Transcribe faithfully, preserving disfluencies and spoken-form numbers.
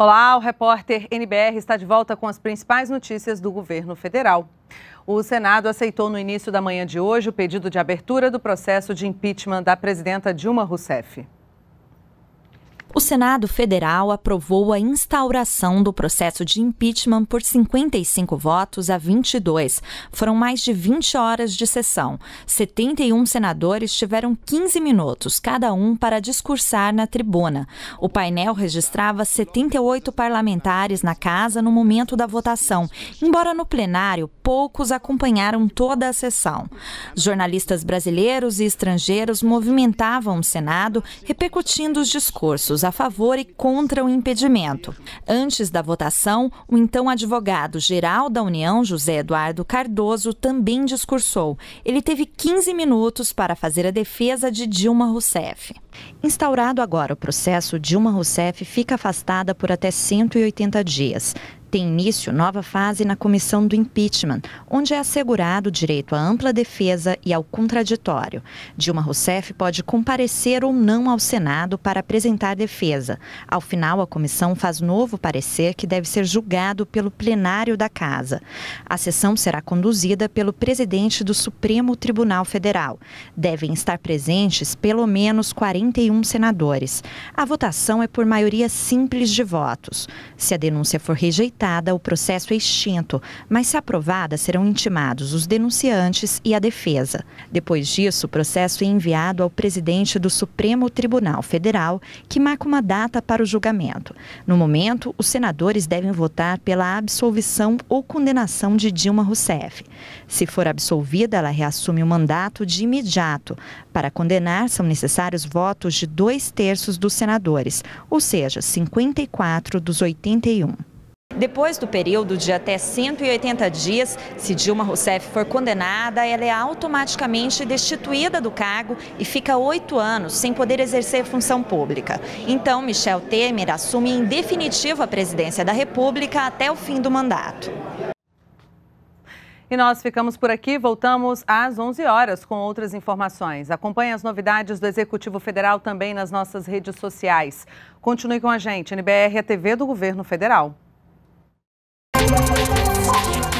Olá, o repórter N B R está de volta com as principais notícias do governo federal. O Senado aceitou no início da manhã de hoje o pedido de abertura do processo de impeachment da presidenta Dilma Rousseff. O Senado Federal aprovou a instauração do processo de impeachment por cinquenta e cinco votos a vinte e dois. Foram mais de vinte horas de sessão. setenta e um senadores tiveram quinze minutos, cada um, para discursar na tribuna. O painel registrava setenta e oito parlamentares na casa no momento da votação, embora no plenário poucos acompanharam toda a sessão. Jornalistas brasileiros e estrangeiros movimentavam o Senado, repercutindo os discursos a favor e contra o impedimento. Antes da votação, o então advogado-geral da União, José Eduardo Cardozo, também discursou. Ele teve quinze minutos para fazer a defesa de Dilma Rousseff. Instaurado agora o processo, Dilma Rousseff fica afastada por até cento e oitenta dias. Tem início nova fase na comissão do impeachment, onde é assegurado o direito à ampla defesa e ao contraditório. Dilma Rousseff pode comparecer ou não ao Senado para apresentar defesa. Ao final, a comissão faz novo parecer que deve ser julgado pelo plenário da Casa. A sessão será conduzida pelo presidente do Supremo Tribunal Federal. Devem estar presentes pelo menos quarenta e um senadores. A votação é por maioria simples de votos. Se a denúncia for rejeitada, o processo é extinto, mas se aprovada serão intimados os denunciantes e a defesa. Depois disso, o processo é enviado ao presidente do Supremo Tribunal Federal, que marca uma data para o julgamento. No momento, os senadores devem votar pela absolvição ou condenação de Dilma Rousseff. Se for absolvida, ela reassume o mandato de imediato. Para condenar, são necessários votos de dois terços dos senadores, ou seja, cinquenta e quatro dos oitenta e um. Depois do período de até cento e oitenta dias, se Dilma Rousseff for condenada, ela é automaticamente destituída do cargo e fica oito anos sem poder exercer função pública. Então, Michel Temer assume em definitivo a presidência da República até o fim do mandato. E nós ficamos por aqui, voltamos às onze horas com outras informações. Acompanhe as novidades do Executivo Federal também nas nossas redes sociais. Continue com a gente, N B R, a T V do Governo Federal. We'll be right back.